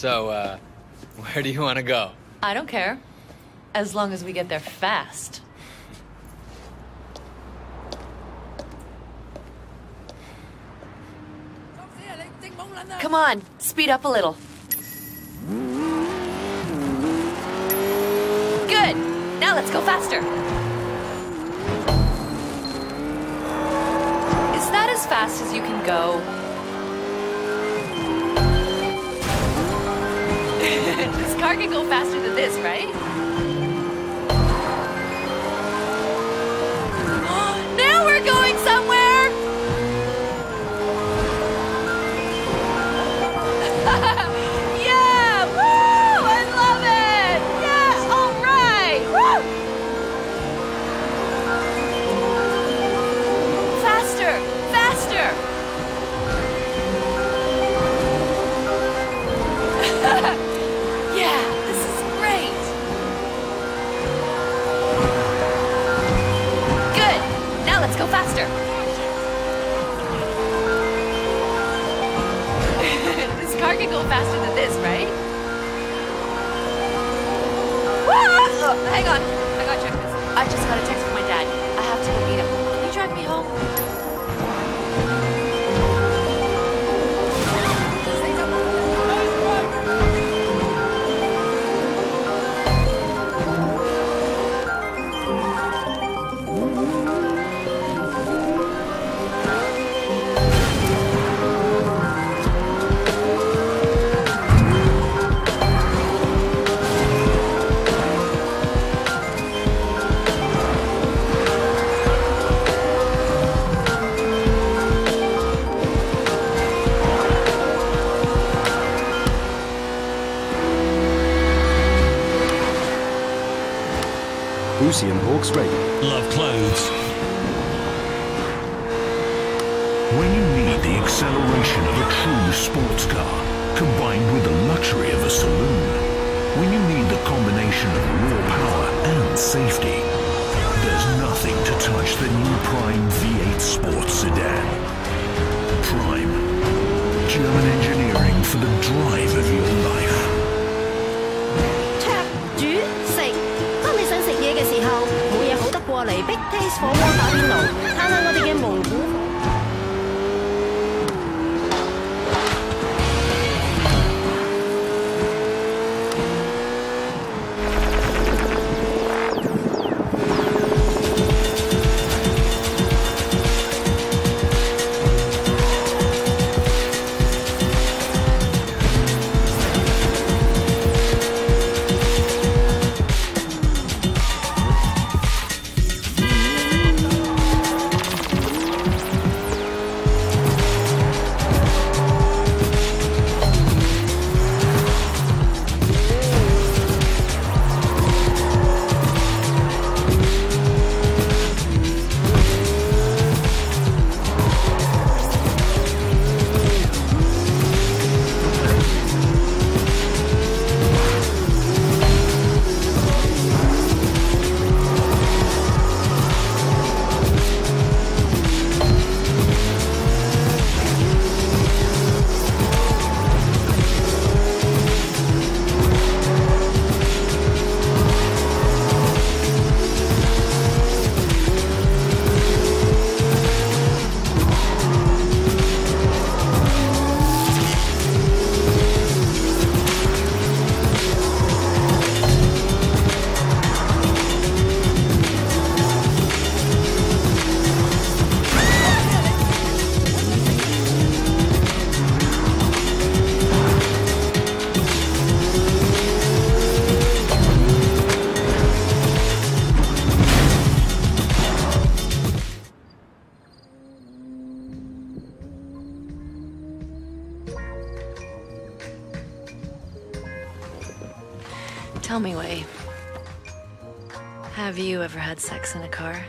So, where do you want to go? I don't care. As long as we get there fast. Come on, speed up a little. Good! Now let's go faster. Is that as fast as you can go? This car can go faster than this, right? Now we're going somewhere! Yeah! Woo! I love it! Yeah! All right! Woo! Faster! Faster! Go faster. This car can go faster than this, right? Whoa! Oh, hang on. I gotta check this. I just got a text from my dad. I have to go meet him. Can you drive me home? And Hawks Radio. Love clothes. When you need the acceleration of a true sports car, combined with the luxury of a saloon, when you need the combination of raw power and safety, there's nothing to touch the new Prime V8 Sports Sedan. Prime. German engineering for the drive of your life. Tell me, Wei, have you ever had sex in a car?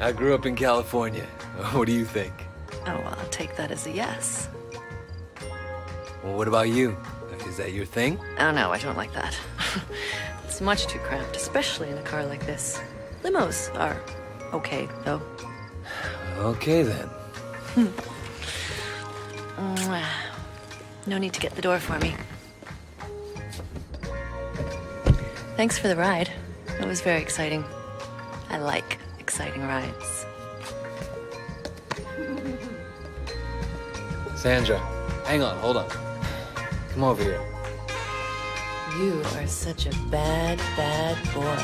I grew up in California. What do you think? Oh, well, I'll take that as a yes. Well, what about you? Is that your thing? Oh, no, I don't like that. It's much too cramped, especially in a car like this. Limos are okay, though. Okay, then. No need to get the door for me. Thanks for the ride. It was very exciting. I like exciting rides. Sandra, hang on, hold on. Come over here. You are such a bad, bad boy.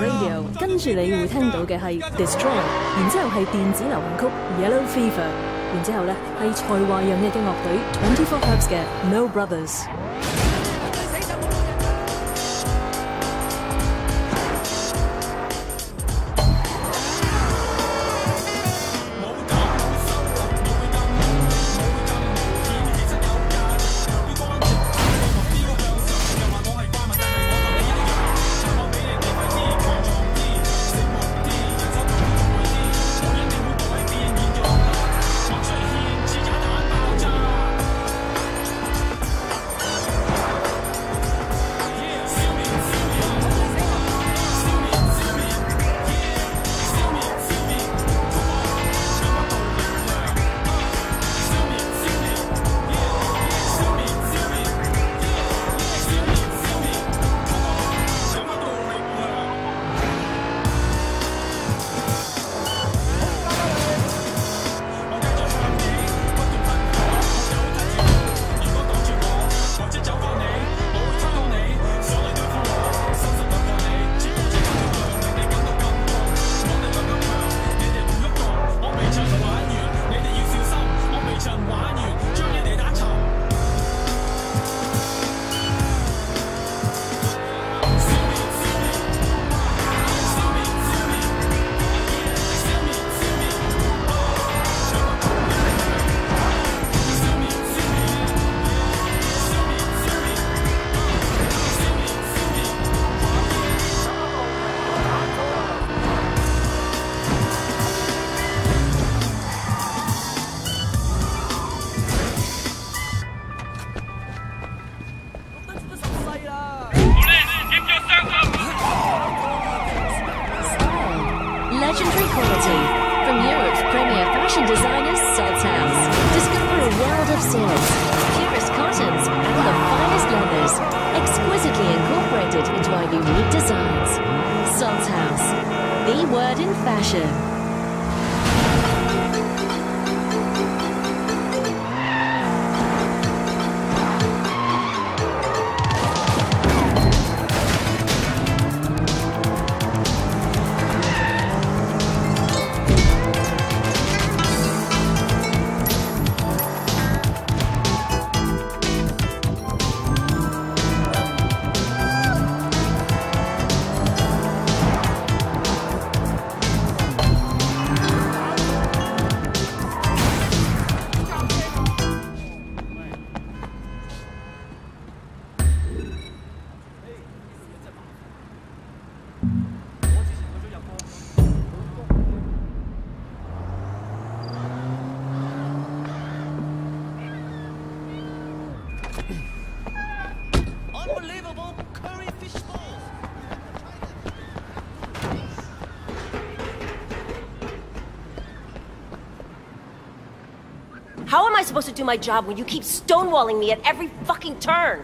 Radio 跟住你會聽到嘅係 Destroy， 然之後係電子流行曲 Yellow Fever， 然之後咧係才華洋溢嘅樂隊 24 Cups 嘅 No Brothers。How am I supposed to do my job when you keep stonewalling me at every fucking turn?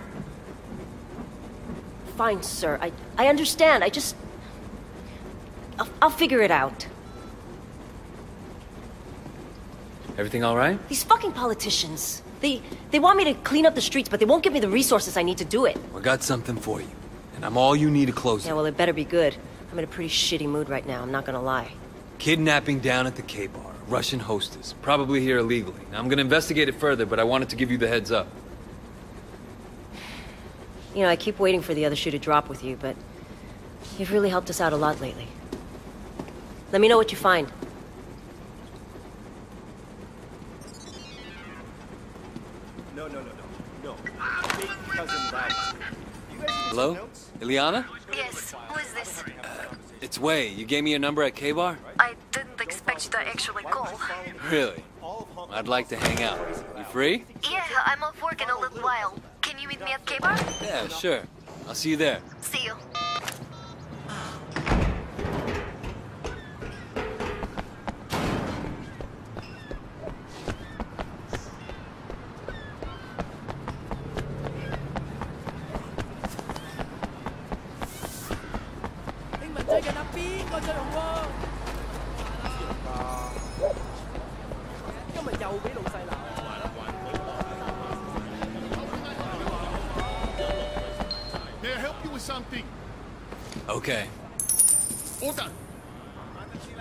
Fine, sir. I understand. I just... I'll figure it out. Everything all right? These fucking politicians. They want me to clean up the streets, but they won't give me the resources I need to do it. I got something for you, and I'm all you need to close it. Yeah, well, it better be good. I'm in a pretty shitty mood right now, I'm not gonna lie. Kidnapping down at the K Bar. Russian hostess, probably here illegally. Now, I'm gonna investigate it further, but I wanted to give you the heads up. You know, I keep waiting for the other shoe to drop with you, but you've really helped us out a lot lately. Let me know what you find. No. Big cousin that. Hello? Ileana? Yes, who is this? It's Wei. You gave me your number at K Bar? I didn't expect you to actually call. Really? I'd like to hang out. You free? Yeah, I'm off work in a little while. Can you meet me at K Bar? Yeah, sure. I'll see you there. See you. May I help you with something? Okay. All done. If not today, I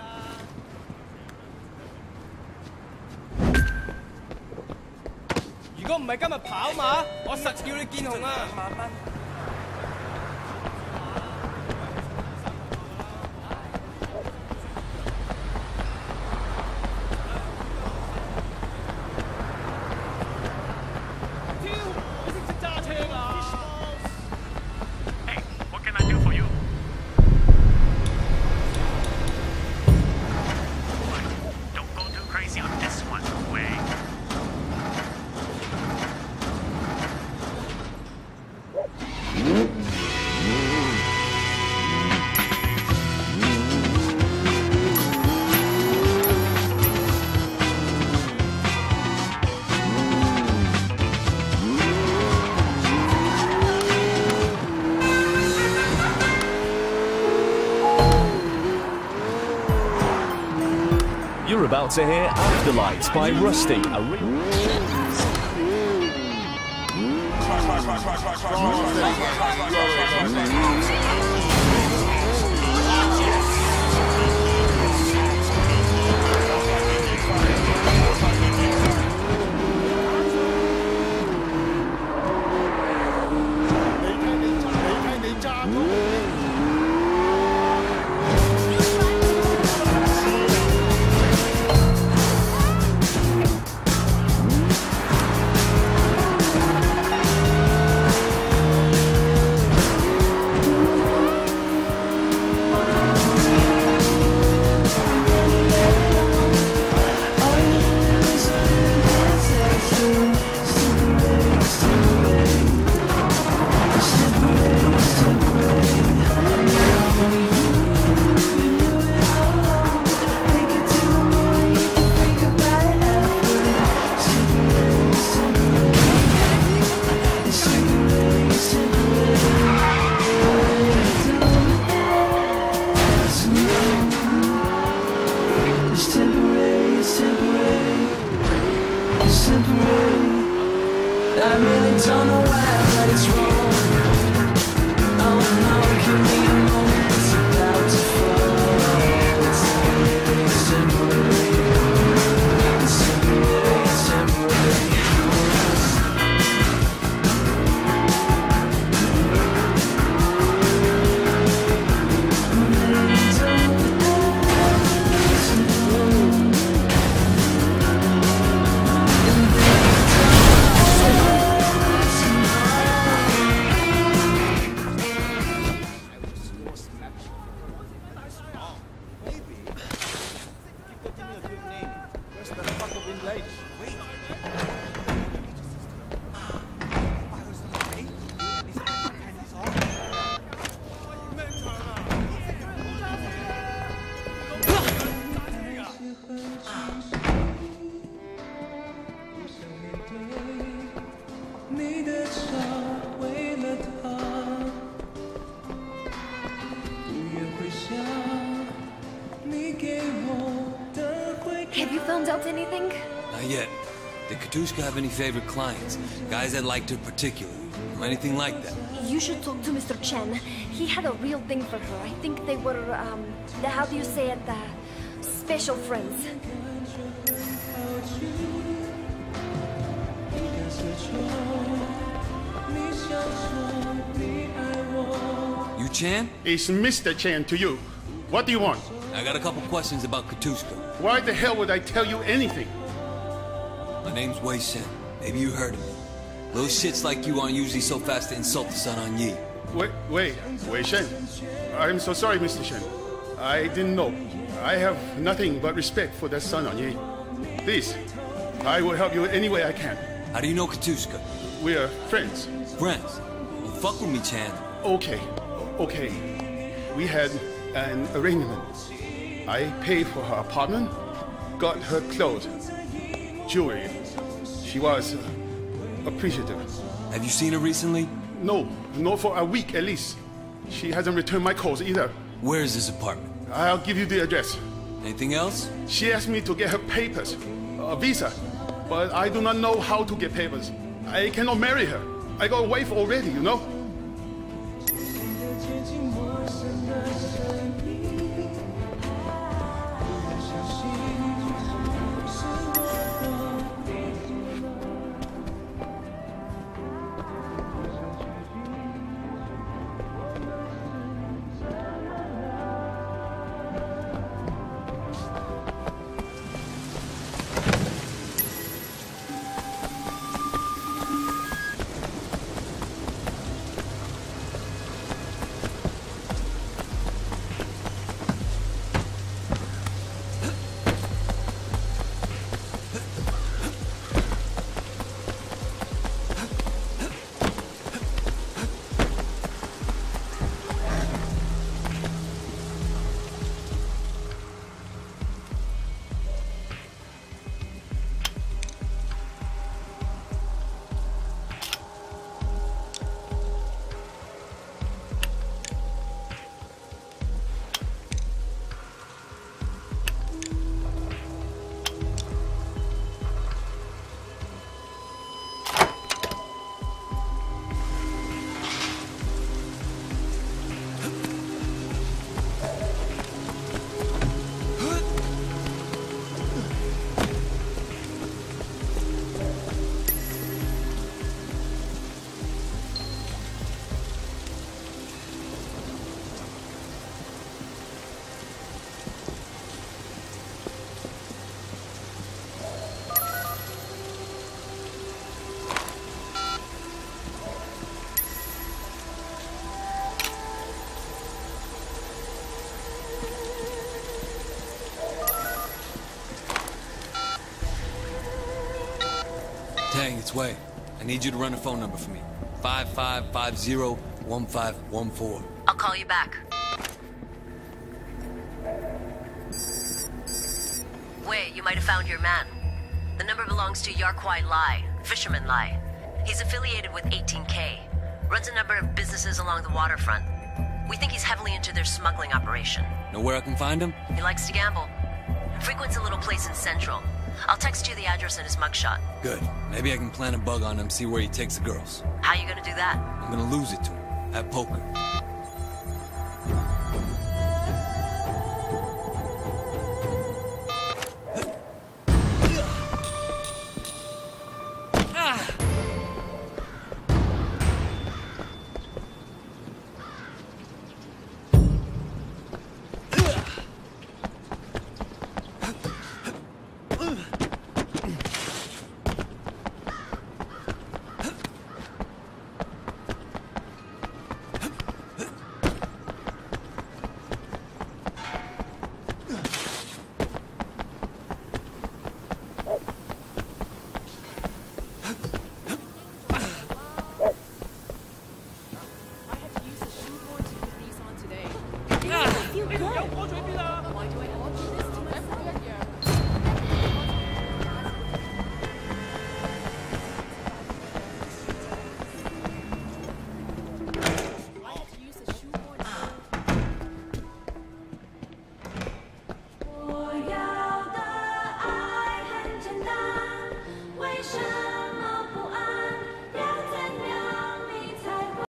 will show you red. You're about to hear Afterlights by Rusty, a Have you found out anything? Not yet. Did Katushka have any favorite clients? Guys that liked her particularly, or anything like that? You should talk to Mr. Chen. He had a real thing for her. I think they were, how do you say it, special friends. You Chen? It's Mr. Chen to you. What do you want? I got a couple questions about Katushka. Why the hell would I tell you anything? My name's Wei Shen. Maybe you heard of me. Those shits like you aren't usually so fast to insult the Sun On Yee. Wei Shen. I'm so sorry, Mr. Shen. I didn't know. I have nothing but respect for that Sun On Yee. Please, I will help you in any way I can. How do you know Katushka? We are friends. Friends? Well, fuck with me, Chan. Okay. We had an arrangement. I paid for her apartment, got her clothes, jewelry. She was appreciative. Have you seen her recently? No, not for a week at least. She hasn't returned my calls either. Where is this apartment? I'll give you the address. Anything else? She asked me to get her papers, a visa, but I do not know how to get papers. I cannot marry her. I got a wife already, you know? It's Wei. I need you to run a phone number for me. 5550-1514. I'll call you back. Wei, you might have found your man. The number belongs to Yarquai Lai, Fisherman Lai. He's affiliated with 18K. Runs a number of businesses along the waterfront. We think he's heavily into their smuggling operation. Know where I can find him? He likes to gamble. Frequents a little place in Central. I'll text you the address and his mugshot. Good. Maybe I can plant a bug on him, see where he takes the girls. How you gonna do that? I'm gonna lose it to him. At poker.